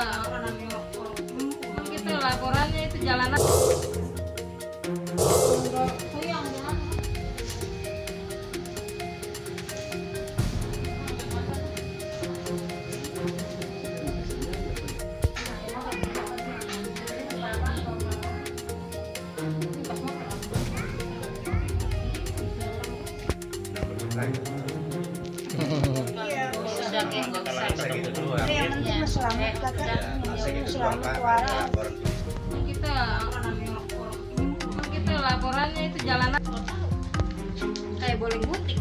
Begitu laporannya itu jalanan. Kita laporannya itu jalanan kayak boleh butik.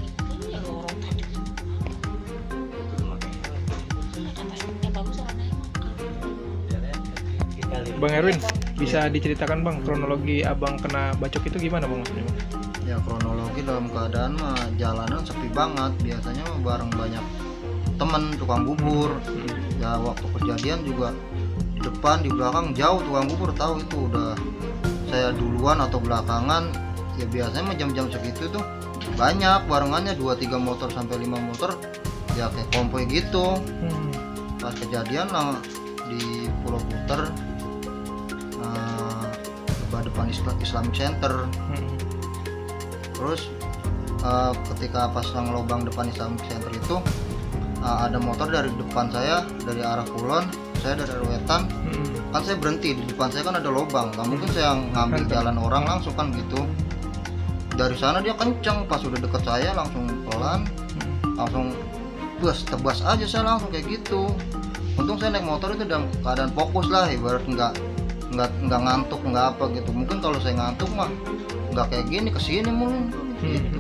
Bang Erwin, bisa diceritakan Bang kronologi abang kena bacok itu gimana Bang? Ya kronologi dalam keadaan mah jalanan sepi banget, biasanya bareng banyak temen tukang bubur. Ya waktu kejadian juga di depan di belakang jauh tukang bubur, tahu itu udah saya duluan atau belakangan. Ya biasanya jam-jam segitu tuh banyak barengannya 2-3 motor sampai 5 motor ya kayak kompoi gitu. Pas kejadian nah, di Pulo Puter depan Islamic Center. Terus ketika pasang lubang depan Islamic Center itu ada motor dari depan saya dari arah Kulon, saya dari arah Wetan. Kan saya berhenti di depan saya kan ada lubang, nggak mungkin saya ngambil jalan orang langsung kan gitu. Dari sana dia kenceng, pas udah deket saya langsung pelan, langsung tebas aja saya langsung kayak gitu. Untung saya naik motor itu dalam keadaan fokus lah, ibarat nggak ngantuk nggak apa gitu. Mungkin kalau saya ngantuk mah nggak kayak gini kesini mulu gitu.